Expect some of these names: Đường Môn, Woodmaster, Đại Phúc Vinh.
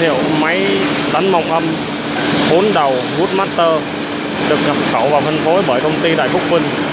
thiệu máy đánh mộc âm 4 đầu Woodmaster được nhập khẩu và phân phối bởi công ty Đại Phúc Vinh.